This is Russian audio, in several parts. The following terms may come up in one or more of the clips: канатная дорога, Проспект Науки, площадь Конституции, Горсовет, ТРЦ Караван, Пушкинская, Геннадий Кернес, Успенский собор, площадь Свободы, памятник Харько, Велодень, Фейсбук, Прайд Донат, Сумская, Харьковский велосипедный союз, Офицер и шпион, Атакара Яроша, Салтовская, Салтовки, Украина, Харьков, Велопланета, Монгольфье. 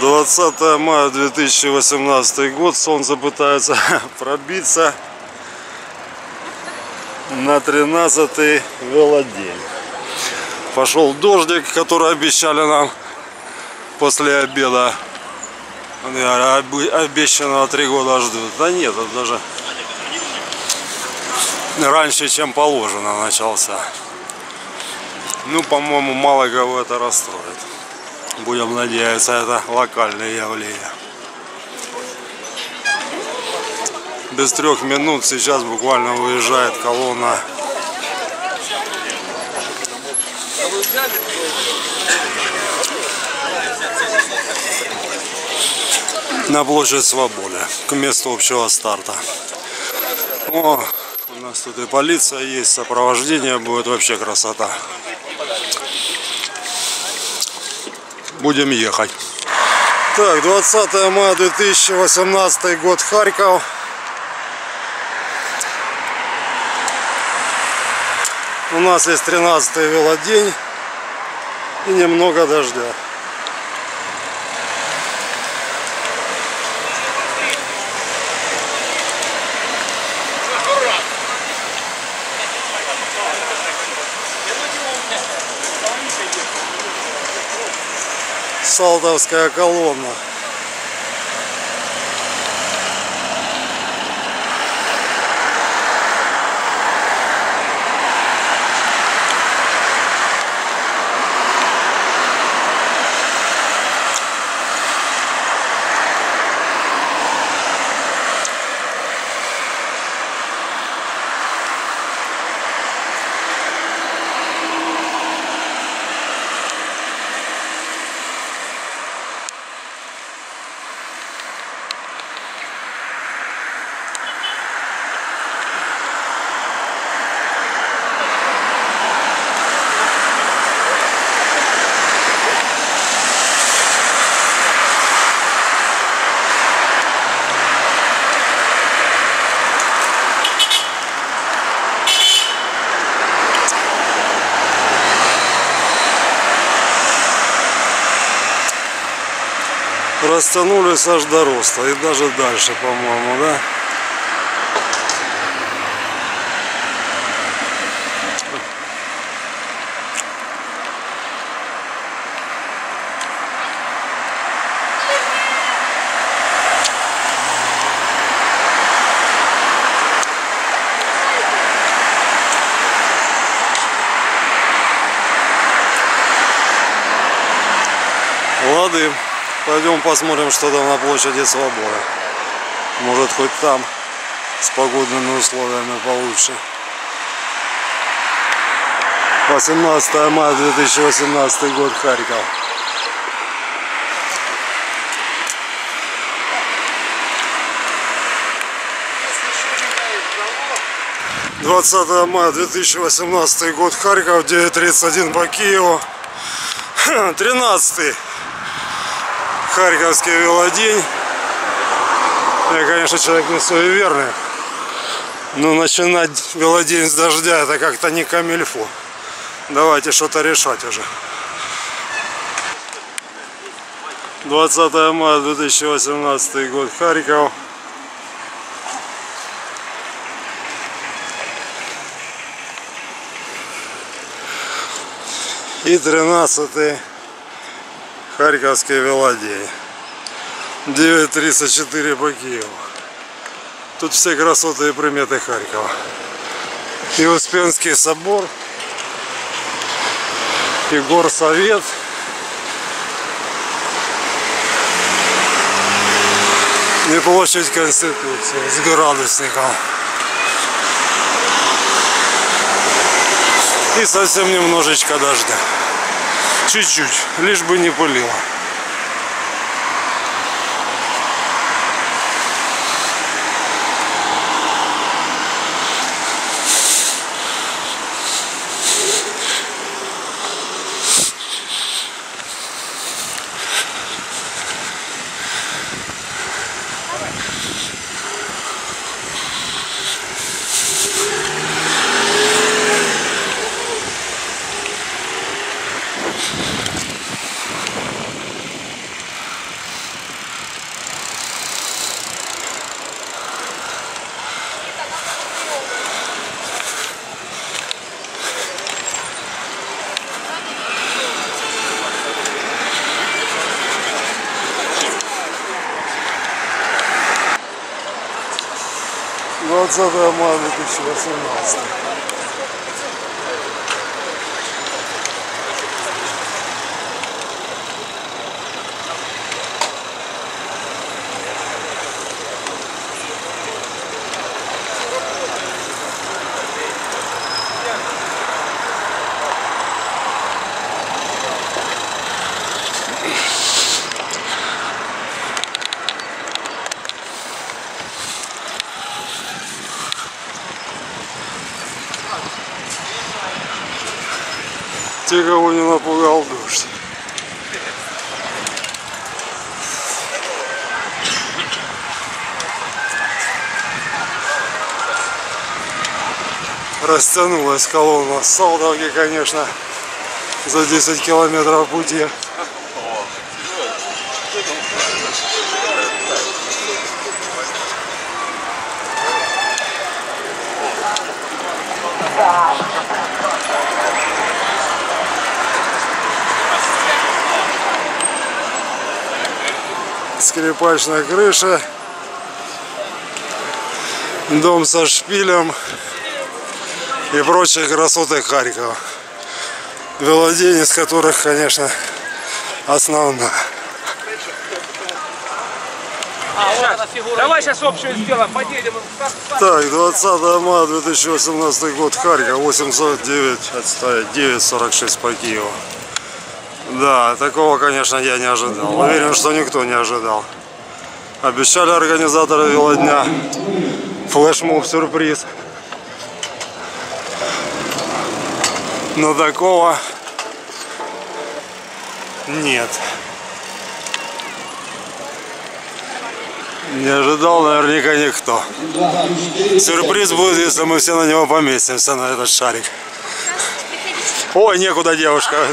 20 мая 2018 год. Солнце пытается пробиться на 13-й велодень. Пошел дождик, который обещали нам после обеда. Обещанного 3 года ждут. Да нет, это даже раньше, чем положено, начался. Ну, по-моему, мало кого это расстроит. Будем надеяться, это локальное явление. Без 3 минут сейчас буквально выезжает колонна. На площадь Свободы, к месту общего старта. О, у нас тут и полиция есть, сопровождение будет, вообще красота. Будем ехать. Так, 20 мая 2018 год, Харьков. У нас есть 13-й велодень и немного дождя. Салтовская колонна. Растянулись аж до роста и даже дальше, по-моему, да? Лады. Пойдем посмотрим, что там на площади Свободы. Может, хоть там с погодными условиями получше. 18 мая 2018 год, Харьков. . 9:31 по Киеву. 13-й Харьковский велодень. Я, конечно, человек не суеверный, но начинать велодень с дождя — это как-то не камильфо. Давайте что-то решать уже. 20 мая 2018 год, Харьков. И 13-й Харьковский велодень. 9:34 по Киеву. Тут все красоты и приметы Харькова. И Успенский собор, и Горсовет. И площадь Конституции с градусником. И совсем немножечко дождя. Чуть-чуть, лишь бы не пылило. 20 мая 2018. Те, кого не напугал дождь. Растянулась колонна. Салтовки, конечно, за 10 километров пути. Скрипачная крыша, дом со шпилем и прочие красоты Харькова, Велодень, из которых, конечно, основная. Давай сейчас общую сделаем, поделим. Так, 20 мая 2018 год, Харьков, 809-946 по Киеву. Да, такого, конечно, я не ожидал. Уверен, что никто не ожидал. Обещали организаторы велодня флешмоб-сюрприз. Но такого нет. Не ожидал наверняка никто. Сюрприз будет, если мы все на него поместимся, на этот шарик. Ой, некуда, девушка.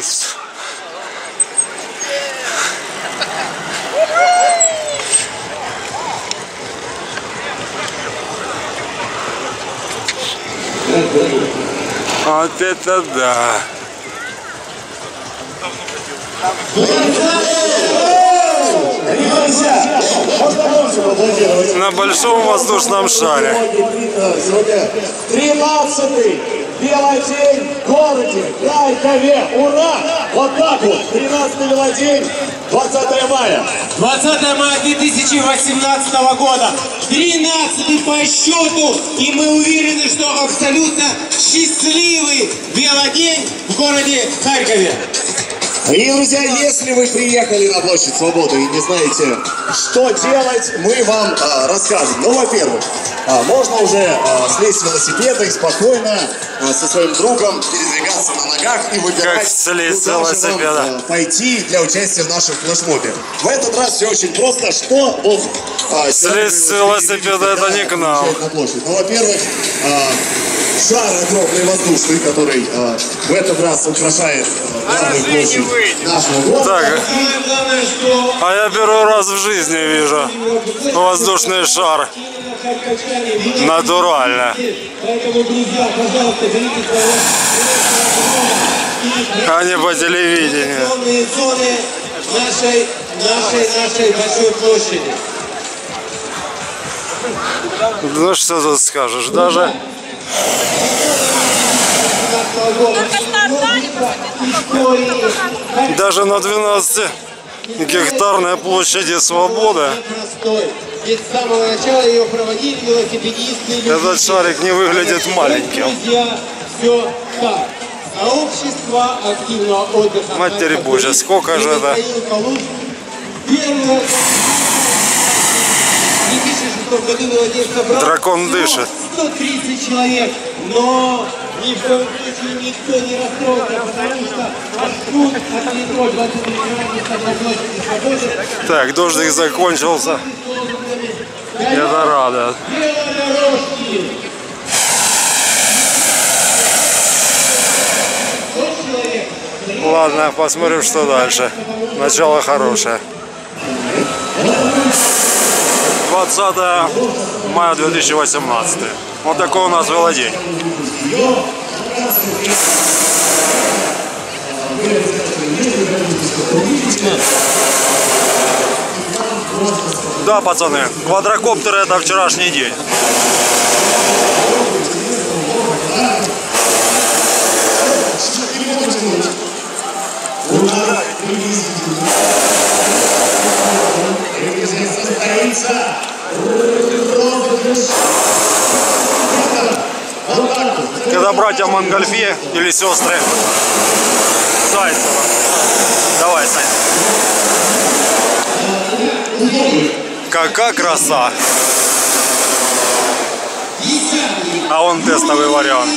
Вот это да! На большом воздушном шаре. 13-й велодень в городе Харькове. Ура! Вот так вот. 13-й велодень. 20 мая. 20 мая 2018 года. 13-й по счету. И мы уверены, что абсолютно счастливый велодень в городе Харькове. И, друзья, если вы приехали на площадь Свободы и не знаете, что делать, мы вам расскажем. Ну, во-первых, можно уже слезть с велосипеда и спокойно со своим другом передвигаться на ногах и выбирать, куда вам, пойти для участия в нашем флешмобе. В этот раз все очень просто. Что он... слезть с велосипеда, это не к нам. Ну, во-первых... шар огромный воздушный, который в этот раз украшает главную площадь нашего города. А я первый раз в жизни вижу воздушный шар. Натурально. А не по телевидению. Нашей большой площади. Ну что тут скажешь, даже... Даже на 12-гектарной площади Свободы этот шарик не выглядит маленьким. Матерь Божья, сколько же это? 2006 году дракон дышит. 130 человек, но ни в коем случае никто не расстроится, потому что откуда от метро 20 миллионов. Так, дождик закончился. Я рада. Ладно, посмотрим, что дальше. Начало хорошее. 20 мая 2018. Вот такой у нас велодень. Да, пацаны, квадрокоптер — это вчерашний день. Когда братья Монгольфье или сестры Зайцева. Давай, Сань. Какая краса! А он тестовый вариант.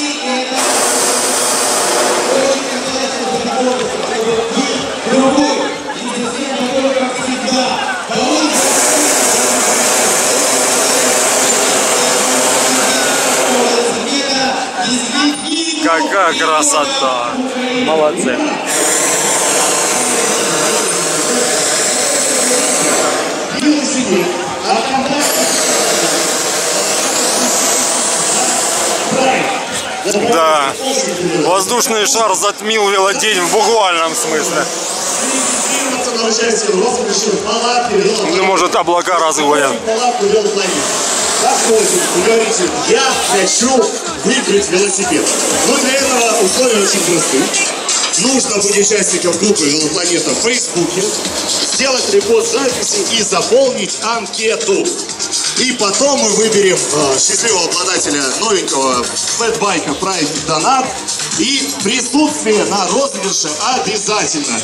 Какая красота! Молодцы! Да, воздушный шар затмил велодень в буквальном смысле. Ну, может, облака разгонят. Вы говорите, я хочу выиграть велосипед. Но для этого условия очень просты. Нужно быть участником группы «Велопланета» в Фейсбуке, сделать репост записи и заполнить анкету. И потом мы выберем счастливого обладателя новенького фэтбайка «Прайд Донат». И присутствие на розыгрыше обязательно.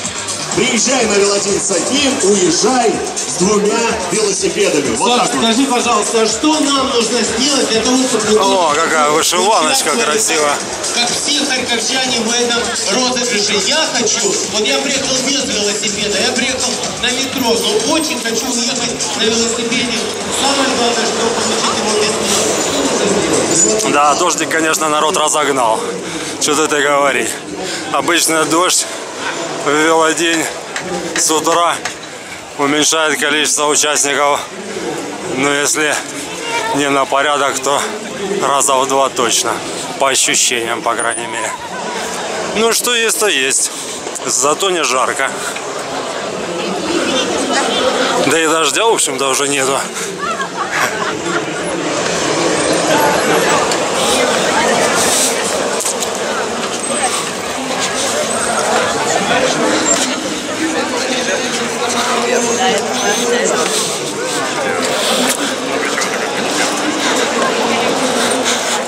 Приезжай на велодень с одним, уезжай с двумя велосипедами. Вот так. Скажи, пожалуйста, что нам нужно сделать для того, чтобы... О, какая вышиваночка красивая. Как все харьковчане в этом розыгрыше. Я хочу, вот я приехал без велосипеда, я приехал на метро, но очень хочу уехать на велосипеде. Самое главное, чтобы получить его без велосипеда. Что нужно сделать? Да, дождик, конечно, народ разогнал. Что тут и говорить. Обычно дождь. Велодень с утра уменьшает количество участников, но если не на порядок, то раза в два точно, по ощущениям, по крайней мере. Ну что есть, то есть, зато не жарко. Да и дождя, в общем-то, уже нету.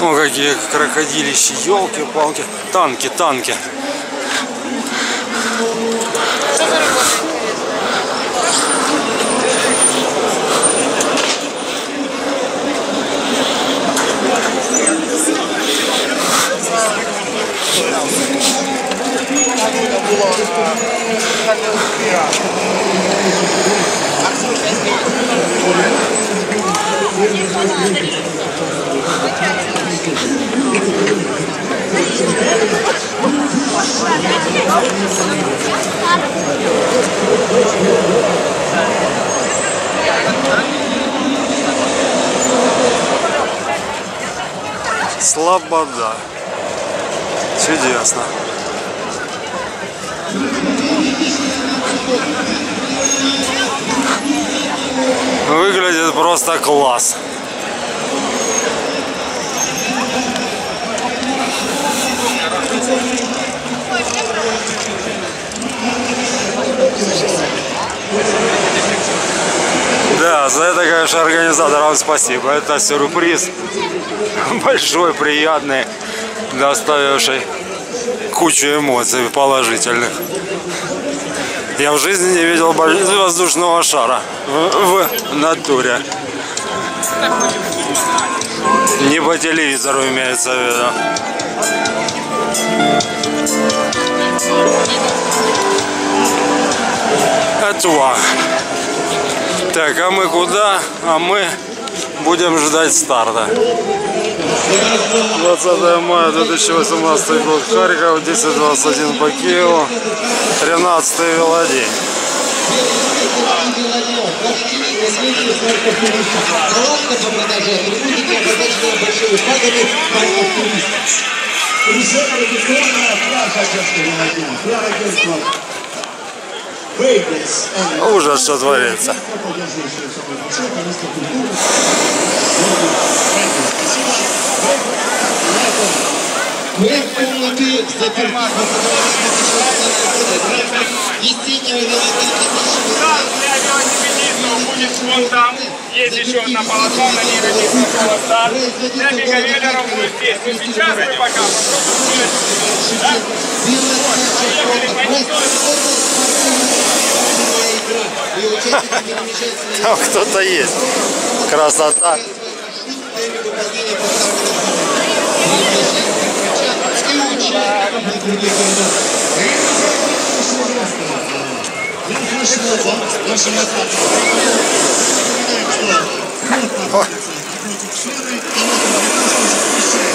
О, какие крокодилища, елки-палки. Танки, танки. Слобода. Чудесно. Выглядит просто класс. Да, за это, конечно, организаторам спасибо. Это сюрприз большой, приятный, доставивший кучу эмоций положительных. Я в жизни не видел воздушного шара в натуре. Не по телевизору, имеется в виду. Отва. Так, а мы куда? А мы будем ждать старта. 20 мая 2018 год, Харьков, 10:21 по Киеву, 13-й велодень. Ужас, что творится. Вон там есть еще одна полоса, на ней родится полоса. Для беговелеров будет здесь. Но сейчас мы пока попробуем. Да? Вот, там кто-то есть. Красота.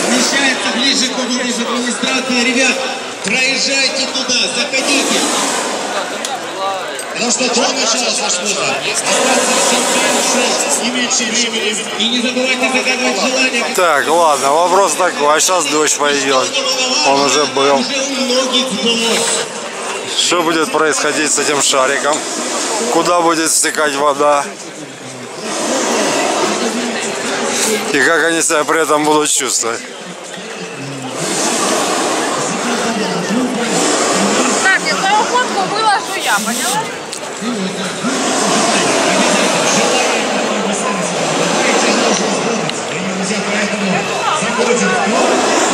Вмещается ближе к углу администрации. Ребят, проезжайте туда, заходите. Потому что до начала сошло-то. Остаться 7-6, не меньше времени. И не забывайте загадывать желание. Так, ладно, вопрос такой. А сейчас дождь появилась. Он уже был. Что будет происходить с этим шариком? Куда будет стекать вода? И как они себя при этом будут чувствовать? Так, я за уходку выложу я, поняла?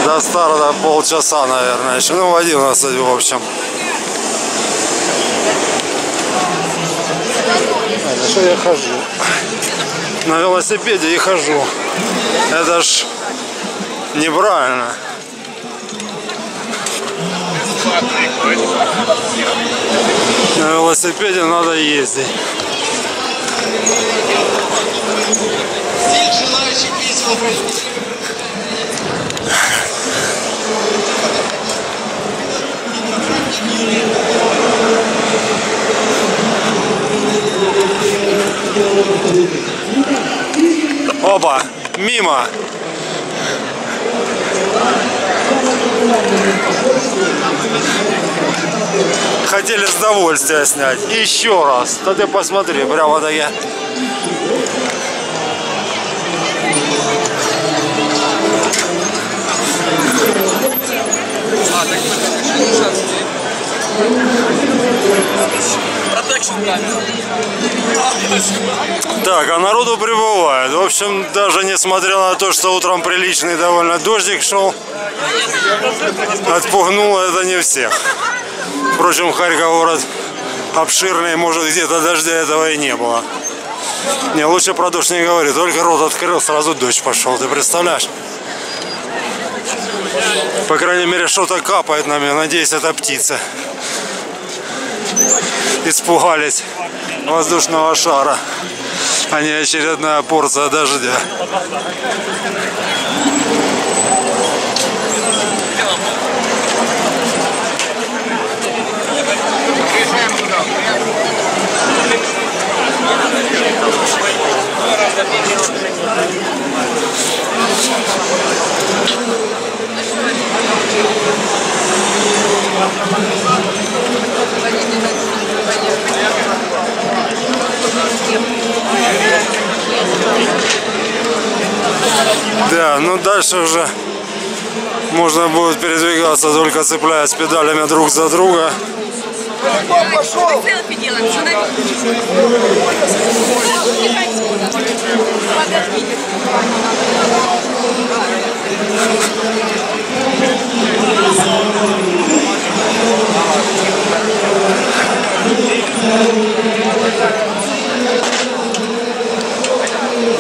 До старта полчаса, наверное, еще. Ну, в 11, в общем. Что я хожу на велосипеде и хожу, это ж неправильно. На велосипеде надо ездить. Опа, мимо. Хотели с удовольствия снять. Еще раз. Да ты посмотри, прямо так я. Так, а народу прибывает. В общем, даже несмотря на то, что утром приличный довольно дождик шел, отпугнуло это не всех. Впрочем, Харьков город обширный, может, где-то дождя этого и не было. Не, лучше про дождь не говори. Только рот открыл, сразу дождь пошел. Ты представляешь? По крайней мере, что-то капает на меня. Надеюсь, это птица. Испугались воздушного шара, а не очередная порция дождя. Да, ну дальше уже можно будет передвигаться, только цепляясь педалями друг за друга.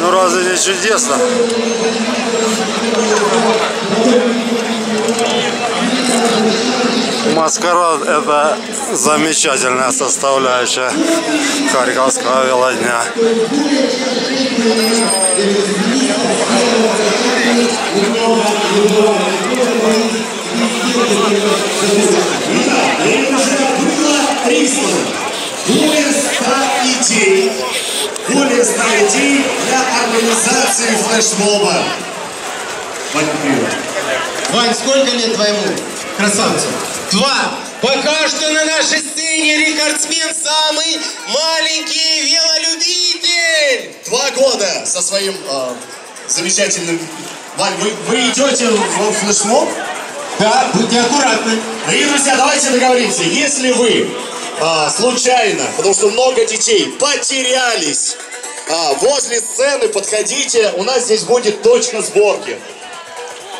Ну разве не чудесно? Маскарад — это замечательная составляющая Харьковского велодня. Более 100 людей для организации флешмоба. Вань, сколько лет твоему красавцу? 2. Пока что на нашей стене. Женя рекордсмен, самый маленький велолюбитель. 2 года со своим замечательным... Вань, вы идете в флешмоб? Да, будьте аккуратны. Дорогие друзья, давайте договоримся. Если вы случайно, потому что много детей, потерялись возле сцены, подходите. У нас здесь будет точка сборки.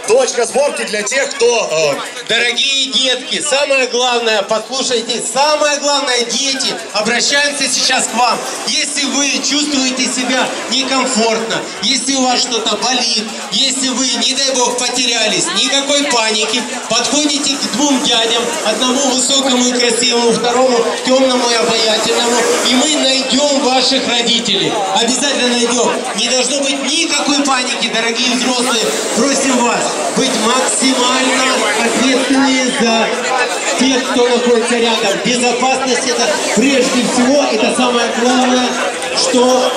Точка сборки для тех, кто... Дорогие детки, самое главное, послушайте, самое главное, дети, обращаемся сейчас к вам. Если вы чувствуете себя некомфортно, если у вас что-то болит, если вы, не дай бог, потерялись, никакой паники, подходите к 2 дядям, одному высокому и красивому, второму темному и обаятельному, и мы найдем ваших родителей. Обязательно найдем. Не должно быть никакой паники, дорогие взрослые, просим вас быть максимально ответственными за тех, кто находится рядом. Безопасность — это прежде всего, это самое главное, что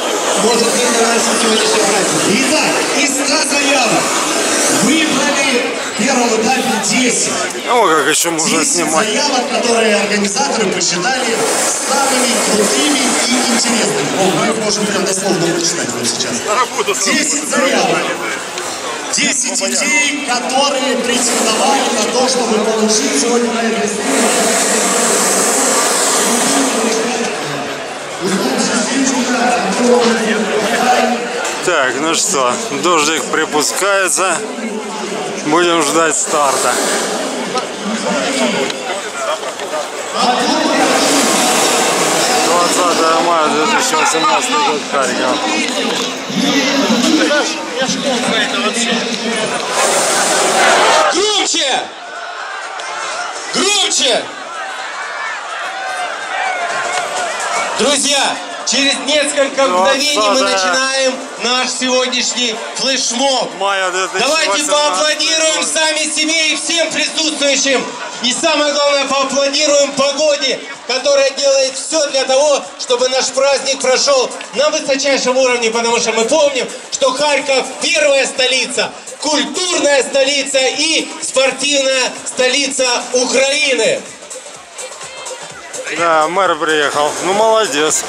может быть на нашем сегодняшнем празднике. Итак, из 100 заявок выбрали в первом этапе 10. О, как еще можно 10 снимать. Заявок, которые организаторы посчитали самыми крутыми и интересными. О, мы можем прям дословно прочитать вот сейчас. 10 заявок. 10 детей, которые претендовали на то, чтобы получить сегодня на этой сцене. Так, ну что, дождик припускается. Будем ждать старта. Мая 2018 год, Харьков. Громче! Громче! Друзья, через несколько мгновений мы начинаем наш сегодняшний флешмоб. Давайте поаплодируем сами себе и всем присутствующим. И самое главное, поаплодируем погоде, которая делает все для того, чтобы наш праздник прошел на высочайшем уровне, потому что мы помним, что Харьков — первая столица, культурная столица и спортивная столица Украины. Да, мэр приехал. Ну, молодец.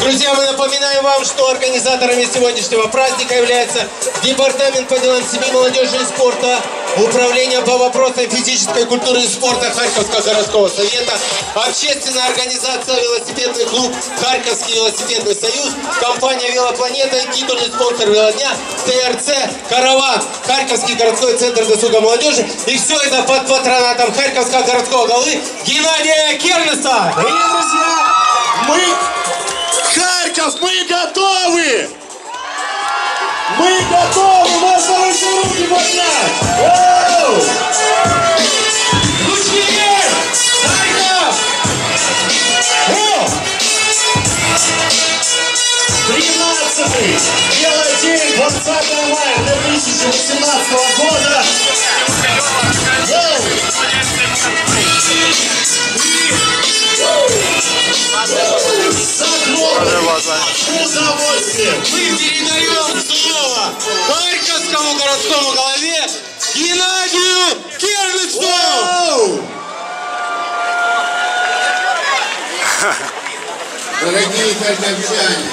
Друзья, мы напоминаем вам, что организаторами сегодняшнего праздника является Департамент по делам семьи, молодежи и спорта, Управление по вопросам физической культуры и спорта Харьковского городского совета, общественная организация «Велосипедный клуб Харьковский велосипедный союз», компания «Велопланета» и титульный спонсор «Велодня» ТРЦ «Караван», Харьковский городской центр досуга молодежи. И все это под патронатом Харьковского городского головы Геннадия Кернеса. Дорогие друзья, мы... Харьков, мы готовы! Мы готовы! Можно руки поднять! Ручки вверх! Харьков! О! 13-й Велодень 20 мая 2018 года! Удовольствие. Мы передаем слово Харьковскому городскому голове Геннадию Кернесу. Дорогие харьковчане,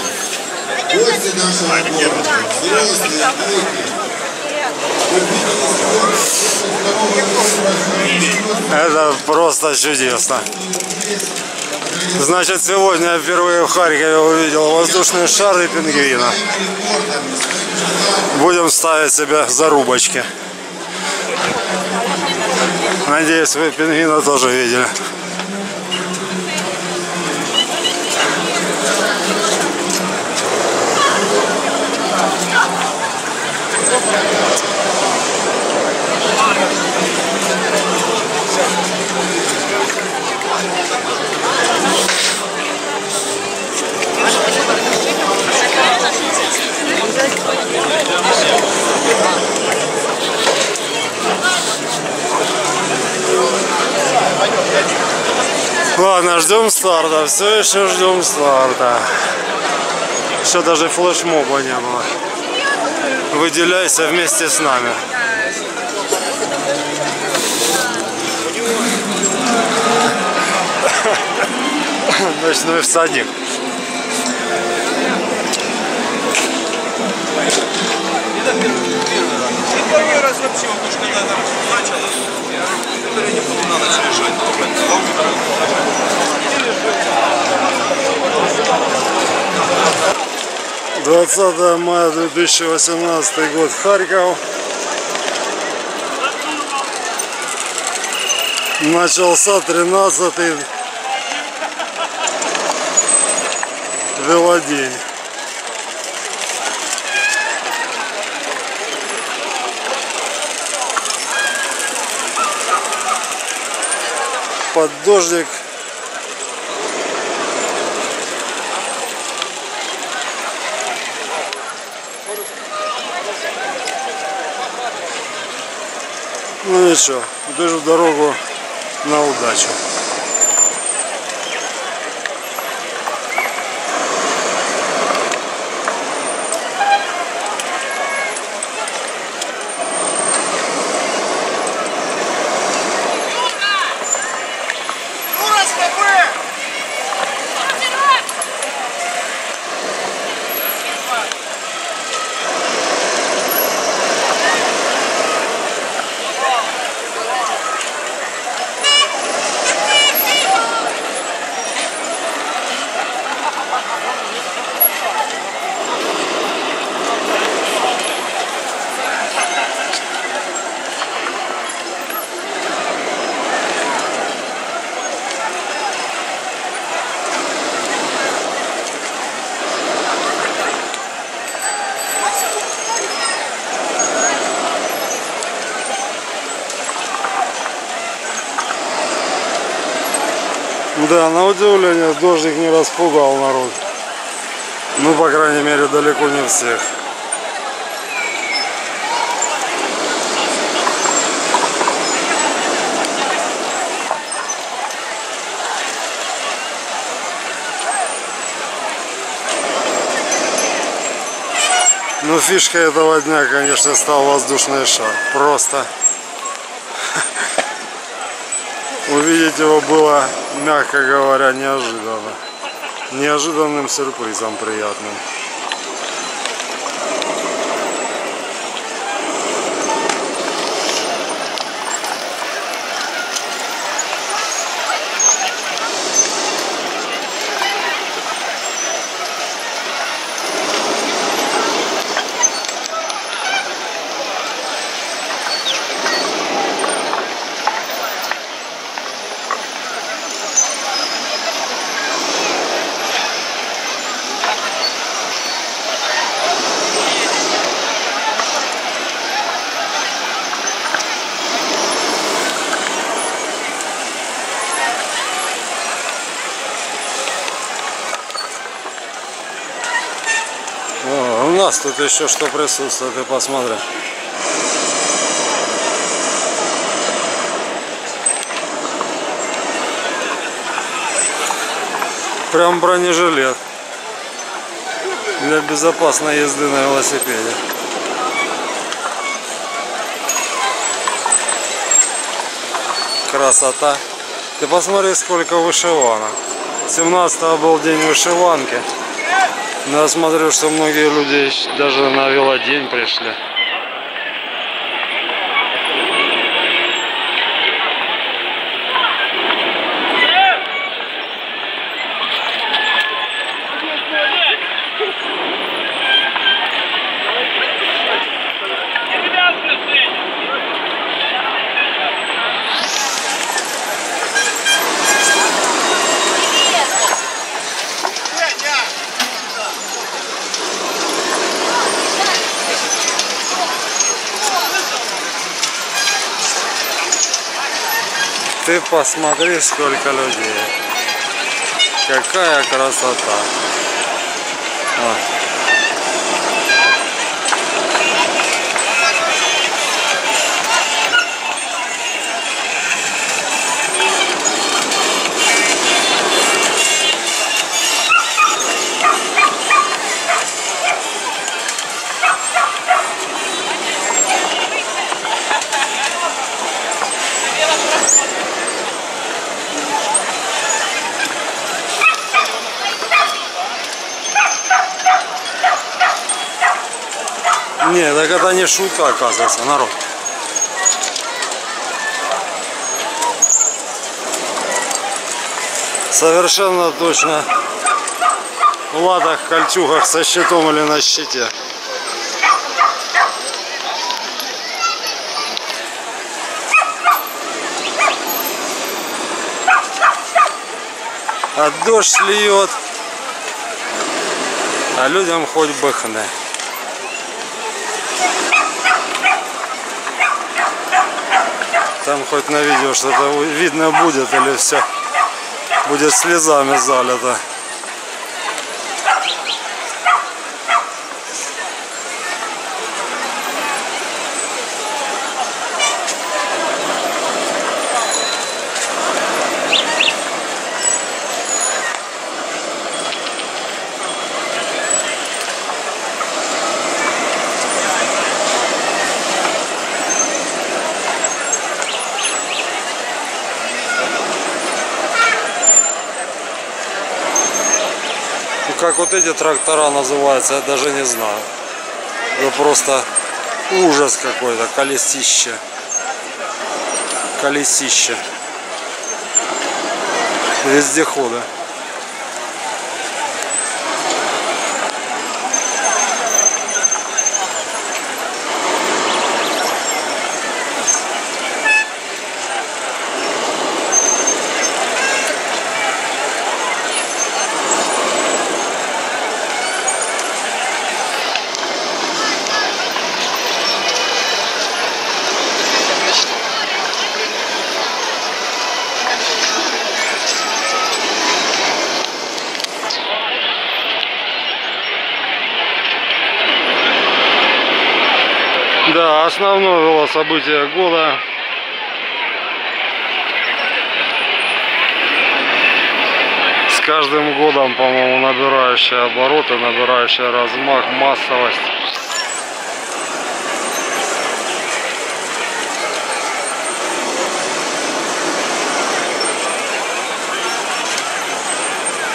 гости нашего города, взрослые, дети. Это просто чудесно. Значит, сегодня я впервые в Харькове увидел воздушные шары пингвина. Будем ставить себе зарубочки. Надеюсь, вы пингвина тоже видели. Ладно, ждем старта, все еще ждем старта. Еще даже флешмоба не было. Выделяйся вместе с нами. Ночной всадник. «20 мая 2018 год, Харьков. Начался 13-й Велодень». Под дождик. Ну ничего, держу дорогу на удачу. Да, на удивление, дождик не распугал народ. Ну, по крайней мере, далеко не всех. Но фишка этого дня, конечно, стал воздушный шар. Просто увидеть его было, мягко говоря, неожиданно. Неожиданным сюрпризом приятным. Тут еще что присутствует, и посмотрим. Прям бронежилет для безопасной езды на велосипеде. Красота. Ты посмотри, сколько вышиванок. 17-го был день вышиванки. Но я смотрю, что многие люди даже на велодень пришли. Ты посмотри, сколько людей. Какая красота. Вот. Не, так это не шутка, оказывается, народ. Совершенно точно в ладах, кольчугах, со щитом или на щите. А дождь льет, а людям хоть бы хны. Там хоть на видео что-то видно будет, или все будет слезами залито. Как вот эти трактора называются, я даже не знаю. Это просто ужас какой-то, колесище. Колесище. Вездеходы. Да, основное было событие года. С каждым годом, по-моему, набирающие обороты, набирающие размах, массовость.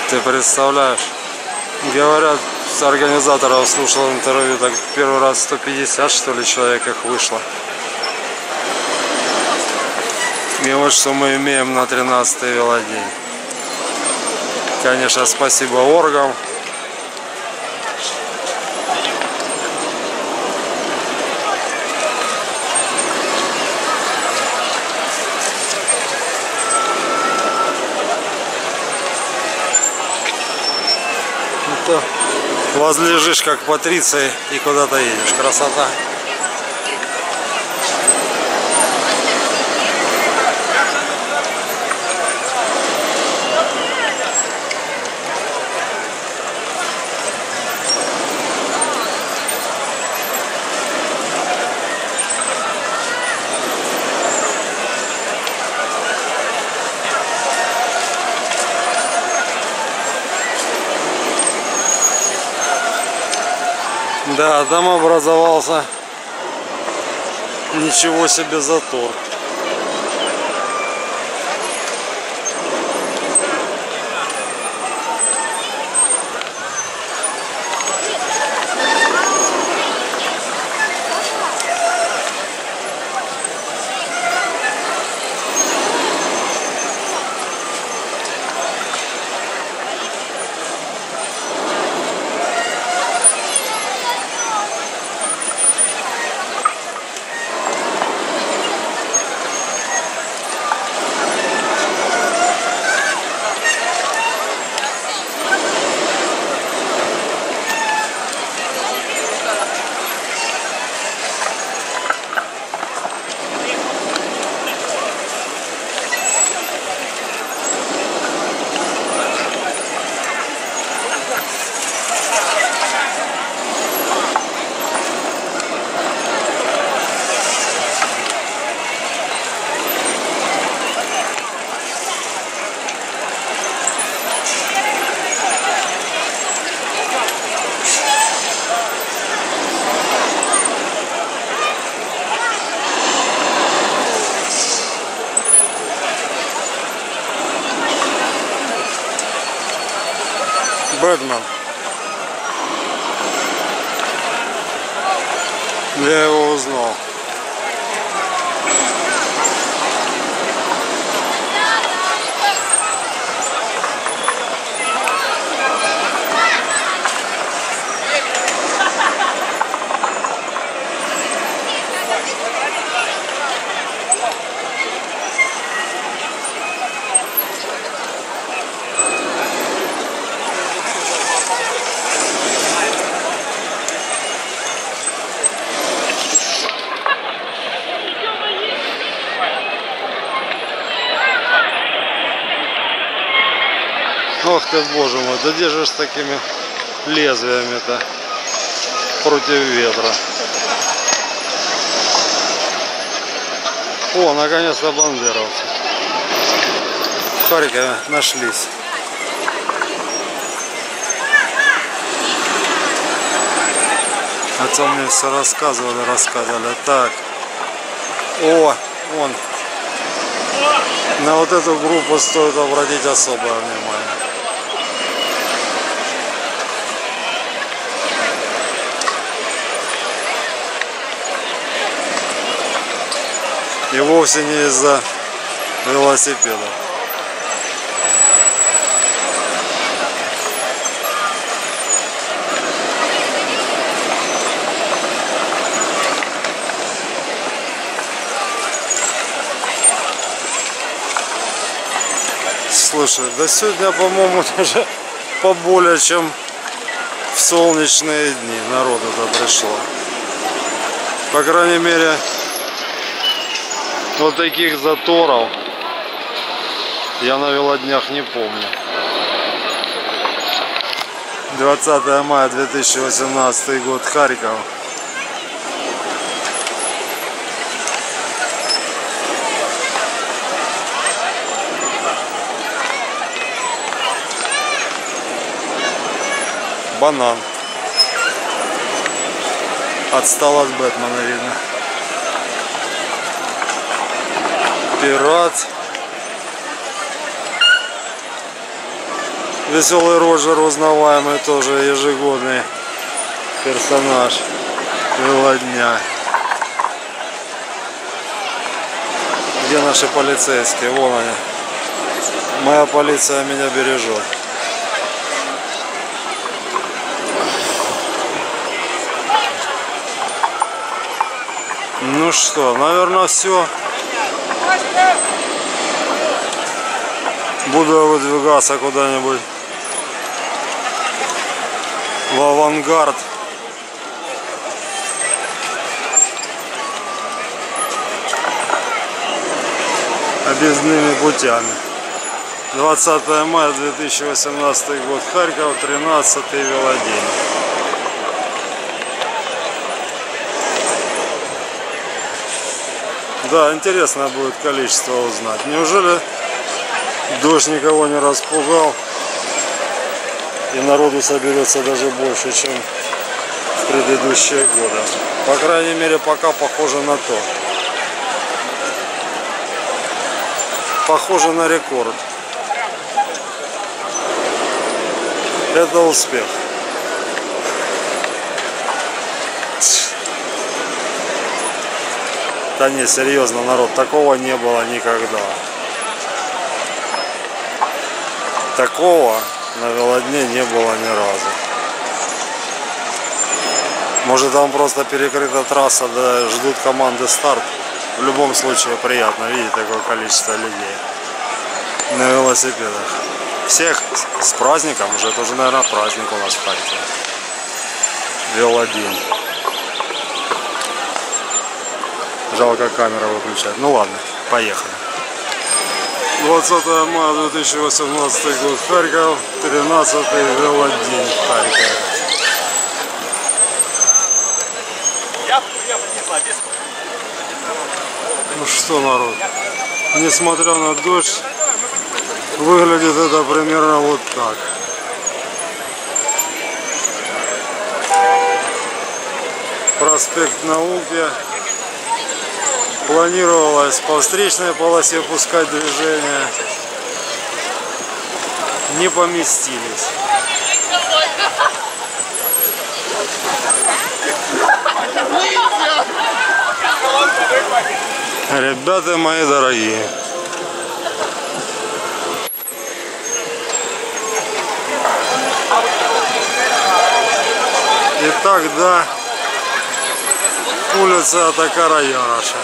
Ты представляешь? Говорят, с организаторов слушал интервью, так первый раз 150 что ли человек их вышло. И вот что мы имеем на 13-й Велодень. Конечно, спасибо оргам. Возлежишь как патриция и куда-то едешь. Красота. Да, там образовался ничего себе затор. Я его узнал. Ох ты, боже мой, да где же с такими лезвиями-то против ветра? О, наконец-то бандеровцы в Харькове нашлись. Отца мне все рассказывали. Так, о, вон. На вот эту группу стоит обратить особое внимание. И вовсе не из-за велосипеда. Слушай, да сегодня, по-моему, даже поболее, чем в солнечные дни народу-то пришло. По крайней мере, вот таких заторов я на велоднях не помню. 20 мая 2018 год, Харьков. Банан. Отстал от Бэтмена, видно. Пират. Веселый Роджер, узнаваемый тоже ежегодный персонаж велодня. Где наши полицейские? Вон они. Моя полиция меня бережет. Ну что, наверное, все. Буду выдвигаться куда-нибудь в авангард. Объездными путями. 20 мая 2018 год. Харьков, 13-й велодень. Да, интересно будет количество узнать. Неужели дождь никого не распугал? И народу соберется даже больше, чем в предыдущие годы. По крайней мере, пока похоже на то. Похоже на рекорд. Это успех. Да не, серьезно, народ, такого не было никогда. Такого на велодне не было ни разу. Может, там просто перекрыта трасса, да, ждут команды старт. В любом случае приятно видеть такое количество людей на велосипедах. Всех с праздником уже, это уже, наверное, праздник у нас в Харькове. Велодень. Жалко камеру выключать. Ну ладно, поехали. 20 мая 2018 год, Харьков, 13-й велодень в Харькове. Ну что, народ, несмотря на дождь, выглядит это примерно вот так. Проспект Науки. Планировалось по встречной полосе пускать движение. Не поместились. Ребята мои дорогие, итак, да, улица Атакара Яроша.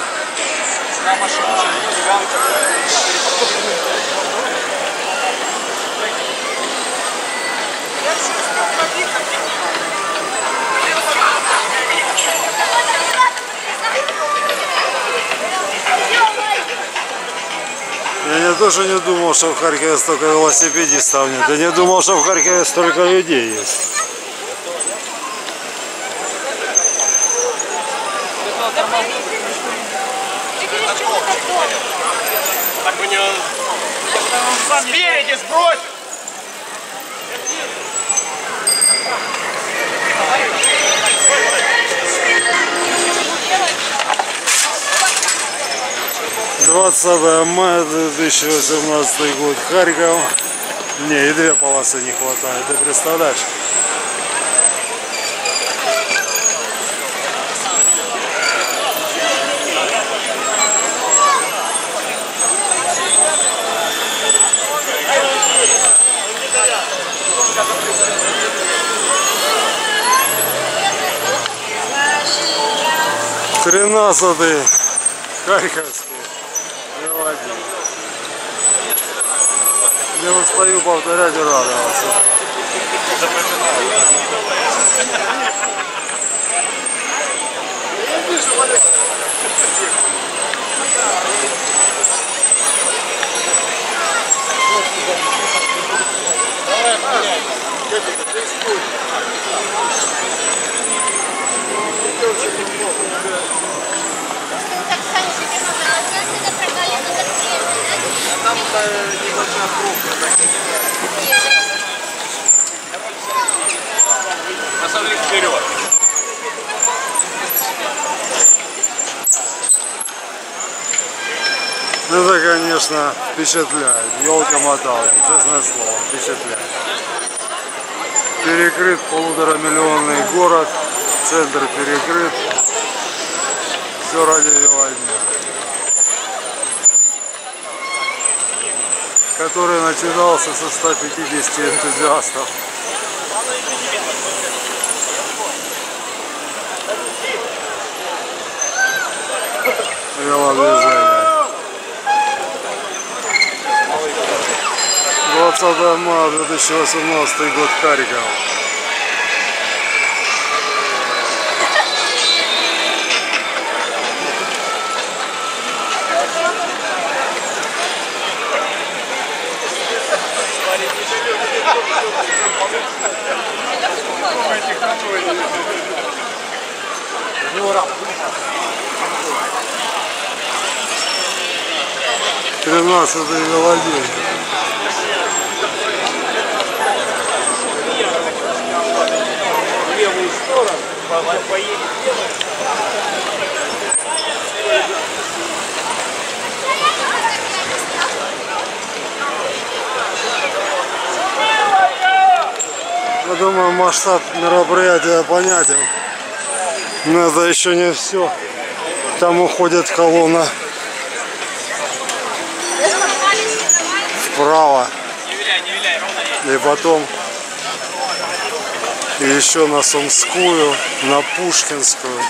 Я тоже не думал, что в Харькове столько велосипедистов нет. Я не думал, что в Харькове столько людей есть. Спереди сбрось! «20 мая 2018 год, Харьков». Не, и две полосы не хватает, ты представляешь? «13-й Харьковский Велодень». Не устаю повторять и радоваться. Это, конечно, впечатляет. Ёлка-моталка, честное слово, впечатляет. Перекрыт полуторамиллионный город, центр перекрыт. Все ради велодня, который начинался со 150 энтузиастов. Велодвижение. 20 мая 2018 год, Харьков. «13-й Велодень». В левую сторону поедет. Я думаю, масштаб мероприятия понятен. Но это еще не все. Там уходит колонна вправо. И потом еще на Сумскую, на Пушкинскую.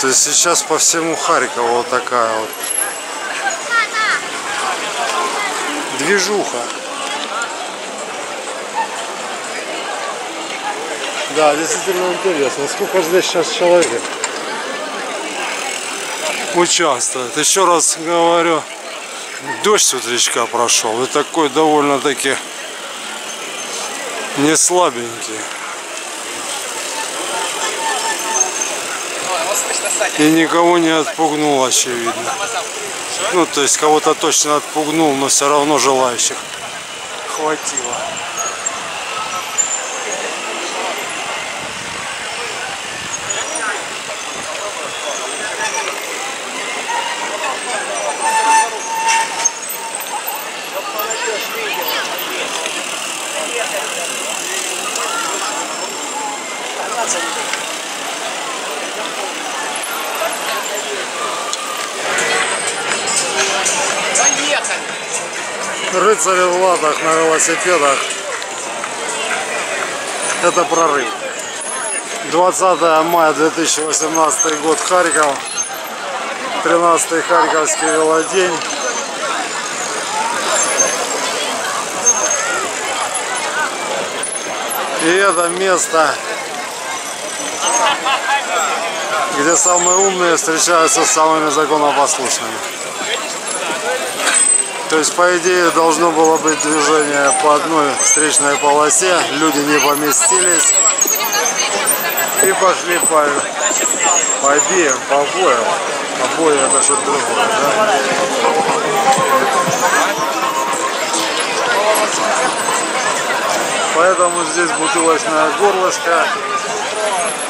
То есть сейчас по всему Харькову вот такая вот движуха. Да, действительно интересно, сколько здесь сейчас человек участвует. Еще раз говорю, дождь с утречка прошел, и такой довольно-таки не слабенький. И никого не отпугнул, очевидно. Ну, то есть кого-то точно отпугнул, но все равно желающих хватило. Рыцари в латах на велосипедах. Это прорыв. 20 мая 2018 год, Харьков. 13-й Харьковский велодень. И это место, где самые умные встречаются с самыми законопослушными. То есть, по идее, должно было быть движение по одной встречной полосе. Люди не поместились и пошли по обеим, по обоям. Обои — это что-то другое, да? Поэтому здесь бутылочное горлышко.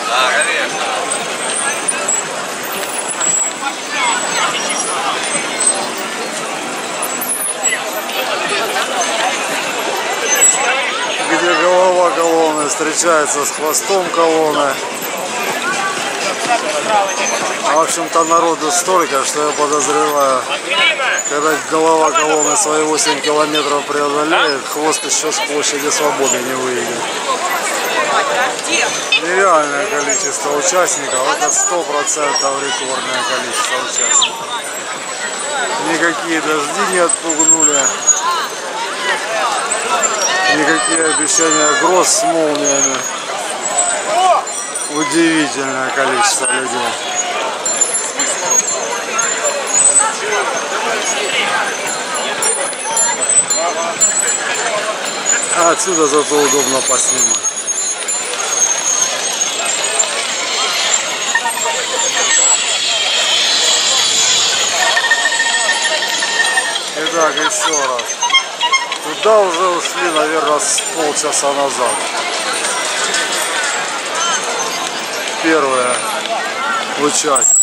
Да, конечно. Где голова колонны встречается с хвостом колонны. В общем-то, народу столько, что я подозреваю, когда голова колонны свои 8 километров преодолеет, хвост еще с площади Свободы не выйдет. Нереальное количество участников, это 100% рекордное количество участников. Никакие дожди не отпугнули, никакие обещания гроз с молниями. Удивительное количество людей. А отсюда зато удобно поснимать. Итак, еще раз. Туда уже ушли, наверное, с полчаса назад. Первая участие.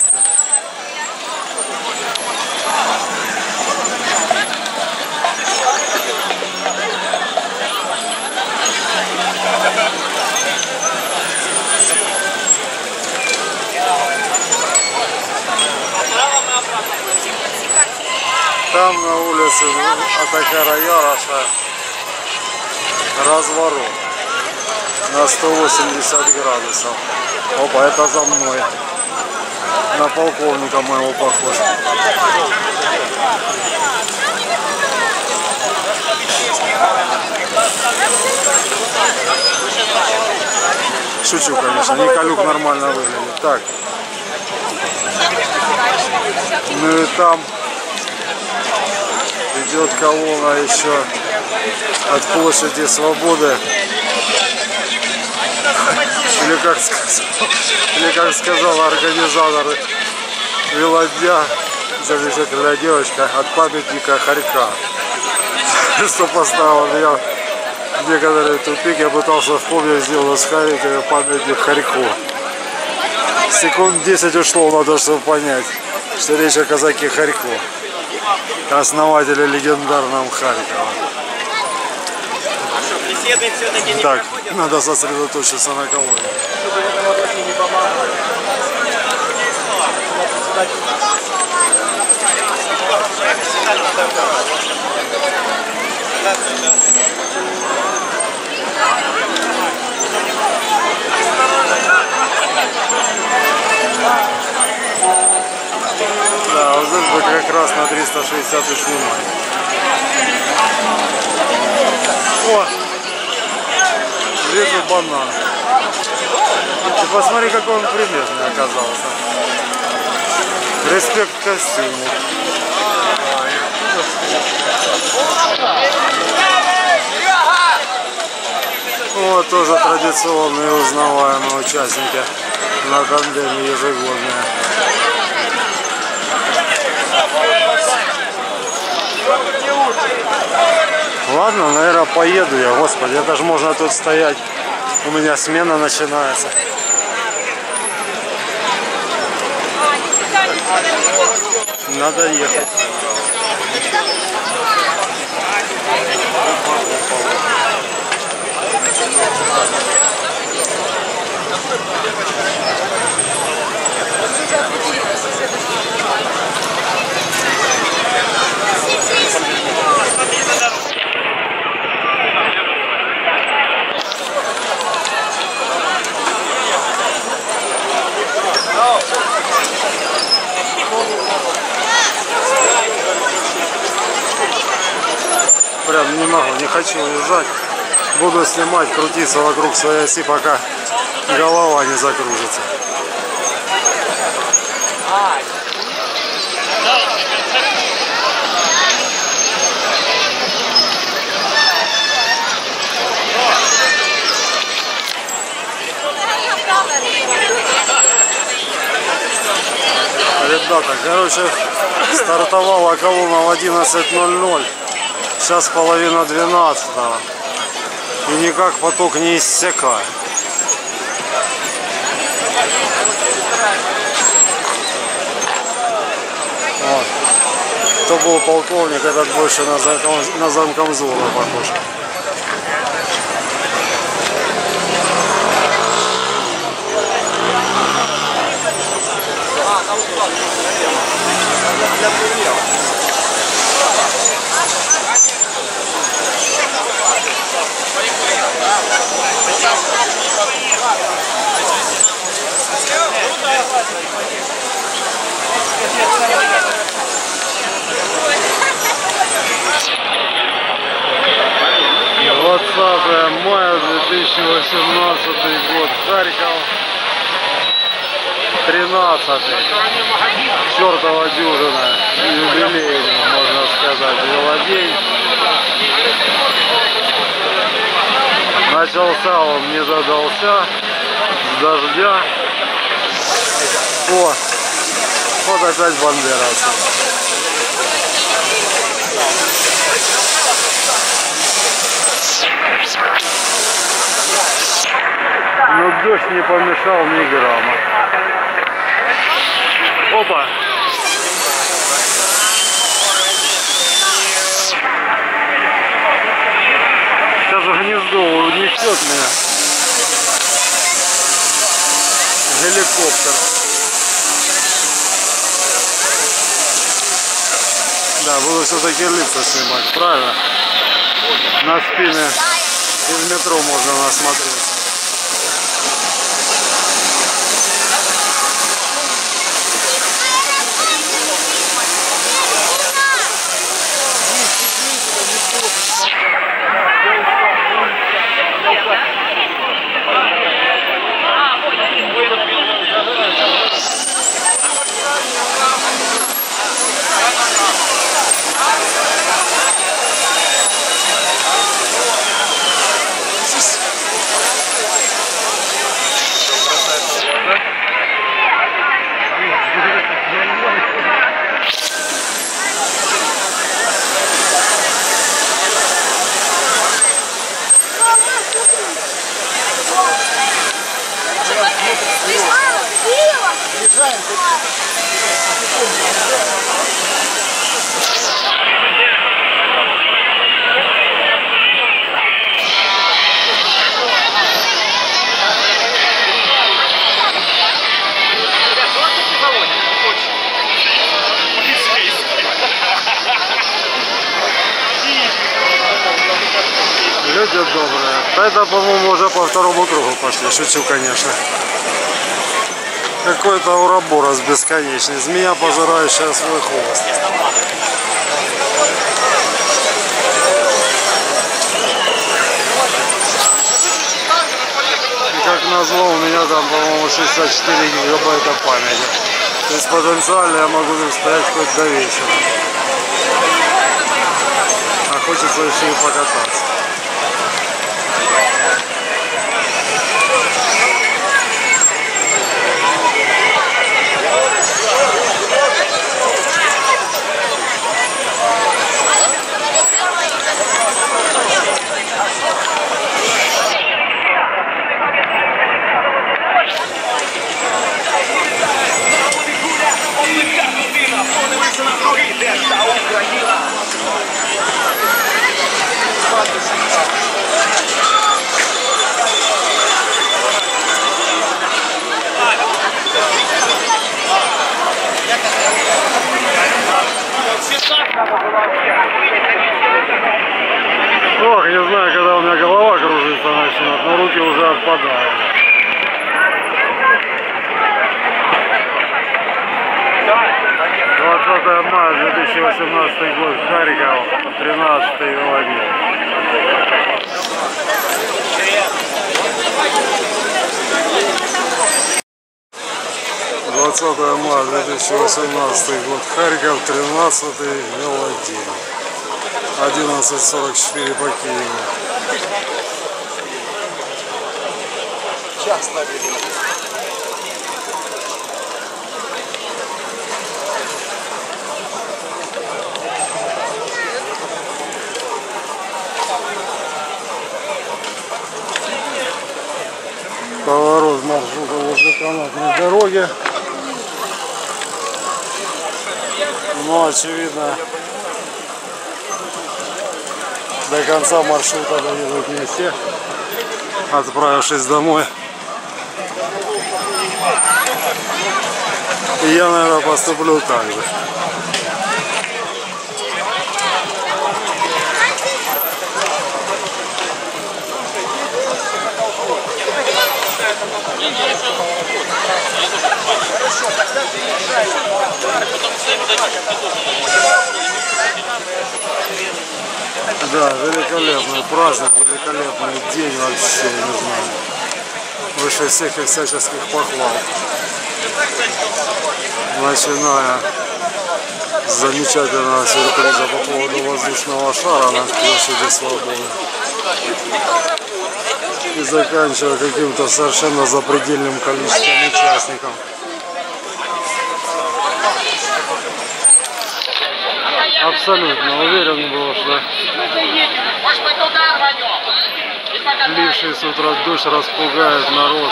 Там на улице Атакара Яроша разворот на 180 градусов. Опа, это за мной. На полковника моего похож. Шучу, конечно, Николюк нормально выглядит. Так. Ну и там идет колонна еще от площади Свободы. Или как сказала организатор велодня, замечательная девочка, от памятника Харько. Что поставило меня в некоторый тупик, я пытался вспомнить, сделал с Харькова памятник Харько. Секунд 10 ушло на то, чтобы понять, что речь о казаке Харько, основателе легендарного Харькова. Так, надо сосредоточиться на колонии. Да, вот здесь бы как раз на 360 снимать. Вижу банан. Ты посмотри, какой он приметный оказался. Респект костюму. Вот тоже традиционные узнаваемые участники на тандеме ежегодные. Ладно, наверное, поеду я. Господи, это же можно тут стоять. У меня смена начинается. Надо ехать. ногу, не хочу уезжать. Буду снимать, крутиться вокруг своей оси, пока голова не закружится. Ребята, короче, стартовала колонна в 11:00, сейчас 11:30, и никак поток не иссякает. Вот. Кто был полковник, этот больше на замкомзора похож. мая 2018 год, Харьков, 13-й, чертова дюжина, юбилейный, можно сказать, Велодень. Начался он, не задался, с дождя. О, вот опять бандеровцы. Но дождь не помешал ни грамма. Опа! Сейчас же гнездо унесет меня. Геликоптер. Да, буду все-таки лица снимать, правильно? На спины из метро можно насмотреться. Люди добрые. Это, по-моему, уже по второму кругу пошли. Шучу, конечно. Какой-то ураборос бесконечный. Змея, пожирающая свой хвост. И как назло, у меня там, по-моему, 64 гигабайта памяти. То есть потенциально я могу там стоять хоть до вечера. А хочется еще и покататься. Ох, не знаю, когда у меня голова кружится начнет, но руки уже отпадают. Да. 20 мая 2018 год, Харьков, 13 Велодень. Харьков, 13 Велодень. 11:44 по Киеву. Час наберем. Поворот маршрута возле канатной дороги. Но очевидно, до конца маршрута доедут не все, отправившись домой. И я, наверное, поступлю так же. Да, великолепный праздник, великолепный день вообще, я не знаю. Выше всех и всяческих похвал. Начиная с замечательного сюрприза по поводу воздушного шара на площади Свободы. И заканчивая каким-то совершенно запредельным количеством участников. Абсолютно уверен был, что ливший с утра дождь распугает народ.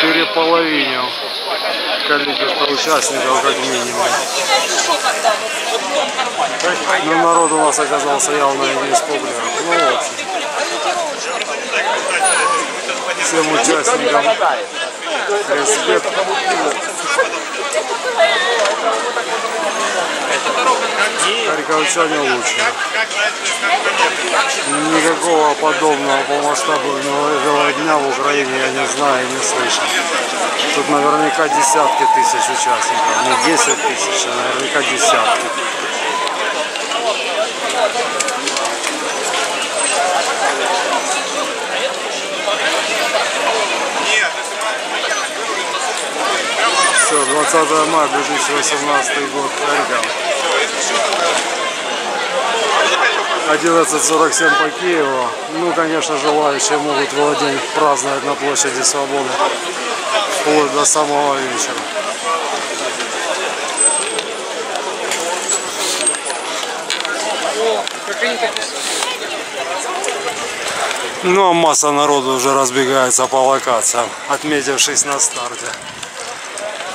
Переполовинил количество участников, как минимум. Но народ у нас оказался явно не из публики. Ну вот. Всем участникам респект. Харьковчане лучше. Никакого подобного по масштабу велодня в Украине я не знаю и не слышал. Тут наверняка десятки тысяч участников, не 10 тысяч, а наверняка десятки. Все, 20 мая 2018 год, Харьков. 11:47 по Киеву. Ну, конечно, желающие могут Велодень праздновать на площади Свободы вплоть до самого вечера. Ну, а масса народу уже разбегается по локациям, отметившись на старте.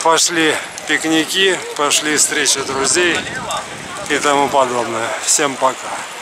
Пошли пикники, пошли встречи друзей и тому подобное. Всем пока.